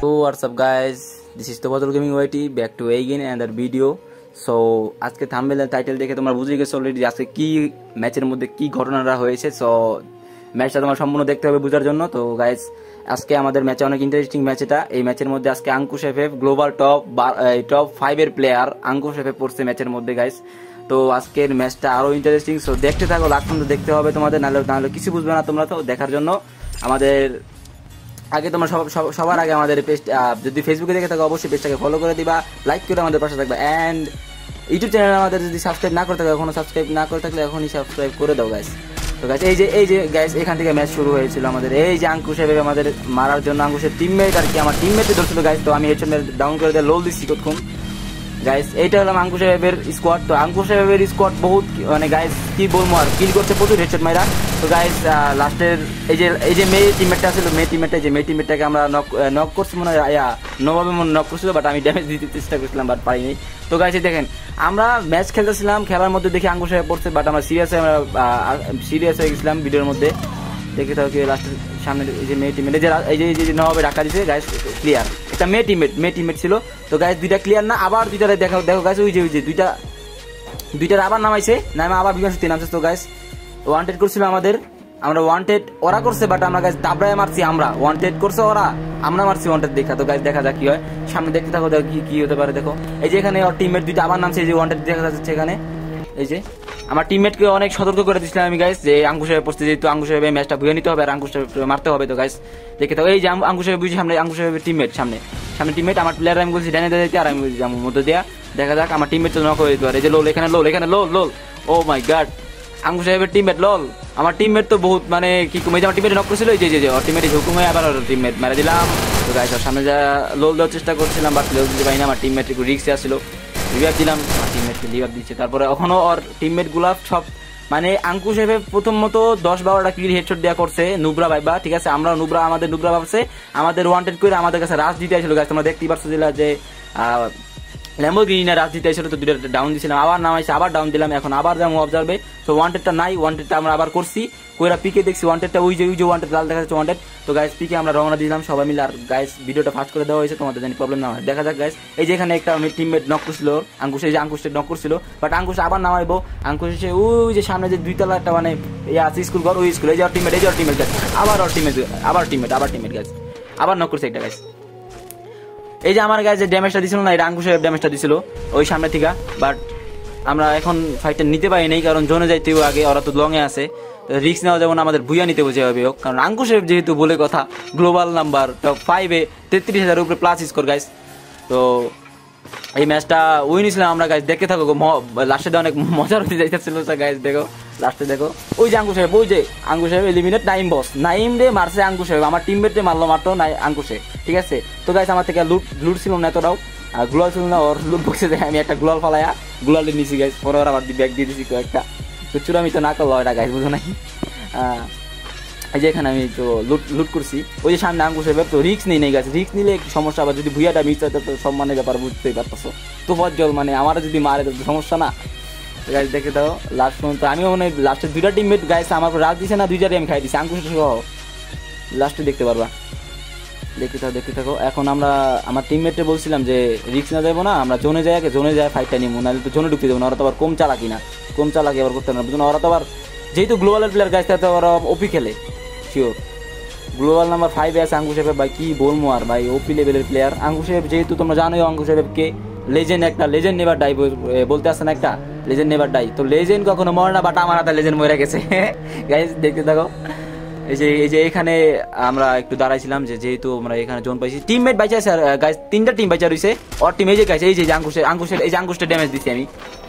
तो what's up guys, this is the Redo gaming YT back to again another video. So আজকে thumbnail title দেখে তোমরা বুঝে গেছো অলরেডি আজকে কি ম্যাচের মধ্যে কি ঘটনাটা হয়েছে। সো ম্যাচটা তোমরা সম্পূর্ণ দেখতে হবে বুঝার জন্য। তো গাইস আজকে আমাদের ম্যাচে অনেক ইন্টারেস্টিং ম্যাচ এটা। এই ম্যাচের মধ্যে আজকে আঙ্কুশ এফএফ গ্লোবাল টপ 5 এর প্লেয়ার আঙ্কুশ এফএফ পড়ছে ম্যাচের মধ্যে গাইস। তো আজকের ম্যাচটা আরো ইন্টারেস্টিং, সো দেখতে থাকো, লাস্ট পর্যন্ত দেখতে হবে তোমাদের, নাহলে কিছু বুঝবে না তোমরা। তো দেখার জন্য আমাদের আগে তোমরা সবার আগে আমাদের পেজ যদি ফেসবুকে দেখে থাকো অবশ্যই পেজটাকে ফলো করে দিবা, লাইক করে আমাদের পাশে থাকবা। অ্যান্ড ইউটিউব চ্যানেল আমাদের যদি সাবস্ক্রাইব না করে থাকো, এখনো সাবস্ক্রাইব না করে থাকলে এখনই সাবস্ক্রাইব করে দাও গাইস। তো গাইস এই যে গাইস এখান থেকে ম্যাচ শুরু হয়েছিল আমাদের। এই যে আঙ্কুশ এভাবে আমাদের মারার জন্য আঙ্কুশের টিমমেট আর কি আমার টিমমেটে ধরছিল গাইস। তো আমি এর জন্য ডাউন করে দিয়ে লোল দিচ্ছি কতক্ষণ গাইস। এইটা হলো আঙ্কুশ এভাবের স্কোয়াড। তো আঙ্কুশ এভাবের স্কোয়াড বহুত মানে গাইস কি বলবো আর কিল করছে প্রচুর হেডশট মাইরা। তো গাইস লাস্টের এই যে মে টিমমেটটা ছিল, মে টিমমেটটাকে আমরা নক করছি মনে হয়, নোভাবে মনে নক করছিল, বাট আমি ড্যামেজ দিতে চেষ্টা করছিলাম বাট পারিনি। তো গাইস দেখেন আমরা ম্যাচ খেলতেছিলাম, খেলার মধ্যে দেখি আঙ্কুশ এভাবে পড়ছে, বাট আমরা সিরিয়াস হয়ে গেছিলাম ভিডিওর মধ্যে। দেখে থাকি লাস্টের সামনে এই যে মে টিমমেট এই যে নোভাবে ঢাকা দিয়েছে গাইস, ক্লিয়ার একটা মে টিমমেট ছিল। তো গাইস দুইটা ক্লিয়ার না, আবার দুইটা দেখো গাইস, ওই যে দুইটার আবার নামে আবার বিমানশক্তি নামছে। তো গাইস ওয়ান্টেড করছিল আমাদের, আমরা ওয়ান্টেড ওরা করছে, বাট আমরা গাইস তাবড়ায় মারছি আমরা। ওয়ান্টেড করছে ওরা, আমরা মারছি ওয়ান্টেড দেখা। তো গাইস দেখা যাক কি হয়, সামনে দেখতে থাকো কি হতে পারে। দেখো এই যে এখানে ওর টিমমেট দুইটা আবার নামছে, এই যে ওয়ান্টেড দেখা যাচ্ছে এখানে। এই যে আমার টিমমেটকে অনেক সতর্ক করে দিয়েছিলাম আমি গাইস যে আঙ্কুশ এভাবে পড়ছে, যেহেতু আঙ্কুশ এভাবে ম্যাচটা বুঝে নিতে হবে আর আঙ্কুশ এভাবে মারতে হবে। তো গাইস দেখে থাকো, এই যে আঙ্কুশ এভাবে বুঝি সামনে, আঙ্কুশ এভাবে টিমমেট সামনে টিমমেট আমার প্লেয়ার, আমি বলছি ডানে দেওয়া যেতে আর আমি বলছি আমার মধ্যে দেওয়া। দেখা যাক আমার টিমমেট তো নক হয়ে যেতে পারে। এই যে লোল এখানে lol oh my god, Ankush এভাবের টিমমেট লোল। আমার টিমমেট তো বহুত মানে কি কমে যে আমার টিমমেট নক করেছিল, এই যে ওর টিমমেট ঝুঁকুম হয়ে আবার ওর টিমমেট মেরে দিলাম। তো গাইস ওর সামনে যা লোল দেওয়ার চেষ্টা করছিলাম বাট লোল দিতে পারি না, আমার টিমমেট একটু রিস্কে আসছিল, রিভাইভ দিলাম, আমার টিমমেটকে রিভাইভ দিচ্ছে। তারপরে এখনও ওর টিমমেটগুলা সব মানে আঙ্কুশ এভাবে প্রথমত 10-12টা কিল হেডশট দেওয়া করছে নুবরা ভাইবা, ঠিক আছে। আমরা নুবরা ভাবছে আমাদের ওয়ান্টেড করে আমাদের কাছে রাশ দিতে আসছিল গাইস। তোমরা দেখতেই পারছো যে ল্যাম্বোর্গিনি রাশ দিতে আসছিল, তো দুটো ডাউন দিয়েছিলাম, আবার নামাইছে, আবার ডাউন দিলাম, এখন আবার যেমন অবজার্ভে। তো ওয়ান্টেডটা নাই, ওয়ান্টেডটা আমরা আবার করছি, কইরা পিকে দেখছি ওয়ান্টেডটা ওই যে ওয়ান্টেড লাল দেখা যাচ্ছে ওয়ান্টেড। তো গাইস পিকে আমরা রওনা দিলাম সবাই মিলে। আর গাইস ভিডিওটা ফাস্ট করে দেওয়া হয়েছে তোমাদের জানি প্রবলেম না হয়। দেখা যাক গাইস, এই যে এখানে একটা টিমমেট নক করছিল আঙ্কুশ, এই যে আঙ্কুশটা নক করছিল, বাট আঙ্কুশ আবার নামাইবো। আঙ্কুশ এসে ওই যে সামনে যে দুইতলা একটা মানে আছে স্কুল ঘর, ওই স্কুল এই যে টিমমেট, এই যে টিমমেট গাইস, আবার টিমমেট গাইস আবার নক করছে একটা গাইস। এই যে আমার গাইস যে ড্যামেজটা দিছিল না, এটা আঙ্কুশ এভাবে ড্যামেজটা দিছিল ওই সামনে থেকে, বাট আমরা এখন ফাইটটা নিতে পারি নাই কারণ জোনে যাইতেও আগে, ওরা তো লংয়ে আছে, রিস্ক নেওয়া যাবে না, আমাদের ভুইয়া নিতে বোঝা হবে হোক। কারণ আঙ্কুশ এফএফ যেহেতু বলে কথা গ্লোবাল নাম্বার টপ 5-এ 33,000 উপরে প্লাস স্কোর গাইস। তো এই ম্যাচটা উইন ছিলাম আমরা গাইস। দেখতে থাকো, লাস্টে অনেক মজার হতে যাইতেছিল গাইস। দেখো লাস্টে দেখো ওই যে Ankush FF, Ankush FF eliminate Naim boss, Naim রে মারছে আঙ্কুশ এফএফ, আমার টিমমেটে মারলো মারতো নাই আঙ্কুশে, ঠিক আছে। তো গাইস আমার থেকে লুট ছিল না এতটাও, আর গ্লোবাল ছিল না, ওর লুট বক্সে দেখে আমি একটা গ্লোবাল ফালাইয়া গ্লোবালে নিয়েছি গাইস, পরে ওর আবার ব্যাগ দিয়ে দিয়েছি কয়েকটা। তো চুরামি তো না করলো এটা গাইস, বুঝো নাই। এই যে এখানে আমি তো লুট করছি, ওই যে সামনে আঙ্কুশ এভাবে। তো রিস্ক নেই গাইস, রিস্ক নিলে একটু সমস্যা, আবার যদি ভুইয়াটা মিস হয় তো সম্মানের ব্যাপার বুঝতেই পারতাছো। তো ফজল মানে আমার যদি মারে তো সমস্যা না গাইস। দেখে দাও লাস্ট পর্যন্ত আমিও মানে লাস্টে দুইটা টিমমেট গাইস আমার রাত দিছে না, দুইটারই আমি খাই দিছি আঙ্কুশ সহ, লাস্টে দেখতে পারবা। দেখতে থাকো এখন আমরা আমার টিমমেটে বলছিলাম যে রিস্ক না যাবো না, আমরা জোনে যায় ফাইটটা নিবো, নাহলে তো জোনে ঢুকতে দেবো না, ওরা তো আবার কম চালাকি আবার করতে না, বুঝুন। ওরা তো আবার যেহেতু গ্লোবালের প্লেয়ার গাইস, তাতে ওরা ওপি খেলে শিওর। গ্লোবাল নাম্বার 5 আছে আঙ্কুশ এফএফ ভাই, কি বলবো আর ভাই, ওপি লেভেলের প্লেয়ার আঙ্কুশ এফএফ। যেহেতু তোমরা জানোই আঙ্কুশ এফএফকে লেজেন্ড নেভার ডাই বলতে আসে না, একটা লেজেন্ড নেভার ডাই, তো লেজেন্ড কখনো মরে না, বাট আমার হাতে লেজেন্ড মরে গেছে গাইস। দেখতে থাকো এই যে এখানে আমরা একটু দাঁড়াইছিলাম যে যেহেতু আমরা এখানে জোন পাইছি, টিমমেট বাইচা আছে গাইস, তিনটা টিম বাইচা রয়েছে। ওর টিম এই যে গাইস, এই যে আঙ্কুশের ড্যামেজ দিছি আমি,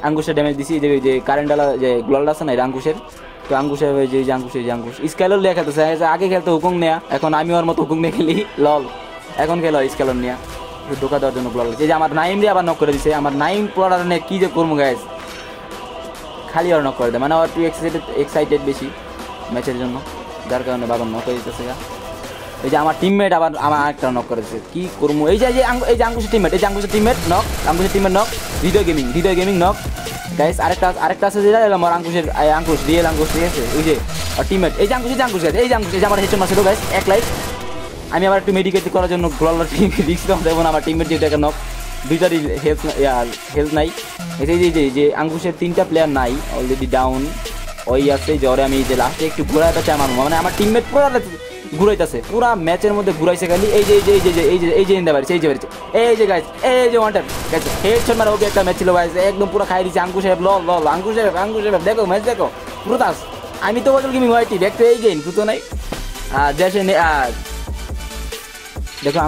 আঙ্কুশের ড্যামেজ দিছি, যে কারেন্টওয়ালা যে গ্লোবাল আছে না, এই আঙ্কুশের। তো আঙ্কুশ এভাবে যে আঙ্কুশ স্কেলর নিয়ে খেলতেছে, আগে খেলতো হুকুম নেয়া, এখন আমি ওর মতো হুকুম নিয়ে খেলি লল, এখন খেলো স্কেলর নেয়া ঢোকা দেওয়ার জন্য গ্লোবাল। এই যে আমার নাইম দিয়ে আবার নক করে দিছে, আমার নাইম পড়ার নিয়ে কী যে করবো গাইস, খালি আর নক করে দেয়, মানে আমার একটু এক্সাইটেড বেশি ম্যাচের জন্য, যার কারণে বাবা নক করে দিতেছে। এই যে আমার টিমমেট আবার আমার একটা নক করেছে, কি করবো। এই যে আঙ্কুশের teammate knock, Redo gaming knock guys. আরেকটা আছে যেটা আমার আঙ্কুশ রিয়েল আঙ্কুশ, ঠিক আছে। ওই যে টিমমেট এই যে আঙ্কুশ গাইস, এই যে আমার হেডশট মারছিল গাইস, এক লাইক আমি আবার একটু মেডিকেট করার জন্য গ্লোবাল টিমকে দিচ্ছিলাম, দেখুন আমার টিমমেট যেটা একটা নক, দুইটারই হেলথ নাই। এটাই যে আঙ্গুশের তিনটা প্লেয়ার নাই, অলরেডি ডাউন ওই আসতেই জ্বরে। আমি যে লাস্টে একটু ঘোরাতে আমার মানে আমার টিমমেট পুরো ঘুরাইতেছে, পুরো ম্যাচের মধ্যে ঘুরাইছে খালি। এই যে ইন্দা বাড়ছে, এই যে গাইস, এই যে ওয়ান্টার গাইস হেডশট মারা ওকে একটা ম্যাচ ছিল গাইস, একদম পুরো খাই দিয়েছে আঙ্কুশ সাহেব। লল আঙ্কুশ সাহেব দেখো ম্যাচ দেখো পুরো দাস। আমি তো বদল গেমিং ওয়াইটি দেখতে এই গেম তো নাই দেশে নেই। দেখো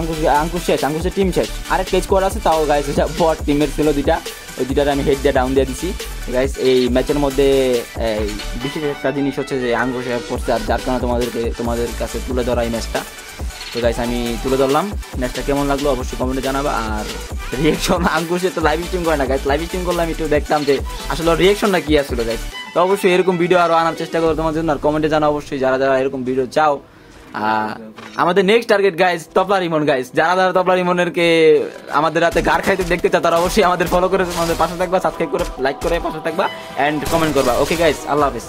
আঙ্কুশের টিম শেষ, আরেক কেজ করা আছে তাও গাইস, এটা বট টিমের ছিল দুইটা, ওই দুইটারে আমি হেড দিয়ে ডাউন দিয়ে দিছি গাইস। এই ম্যাচের মধ্যে এই বিশেষ একটা জিনিস হচ্ছে যে আঙ্কুশ করছে, আর যার কারণে তোমাদের কাছে তুলে ধরা এই ম্যাচটা। তো গাইস আমি তুলে ধরলাম, ম্যাচটা কেমন লাগলো অবশ্যই কমেন্টে জানাবা। আর রিয়েকশন আঙ্কুশে তো লাইভ স্ট্রিম করে না গাইস, লাইভ স্ট্রিম করলে আমি একটু দেখতাম যে আসলে রিয়েকশনটা কী আসলো গাইস। তো অবশ্যই এরকম ভিডিও আরও আনার চেষ্টা করো তোমার জন্য, আর কমেন্টে জানাও অবশ্যই যারা এরকম ভিডিও চাও। আমাদের next target guys Tabla Rimon guys, যারা তবলা রিমনেরকে আমাদের রাতে গার খাইতে দেখতে চাও তারা অবশ্যই আমাদের ফলো করে আমাদের পাশে থাকবা, সাবস্ক্রাইব করে লাইক করে পাশে থাকবা অ্যান্ড কমেন্ট করবা। ওকে গাইস, আল্লাহ হাফেজ।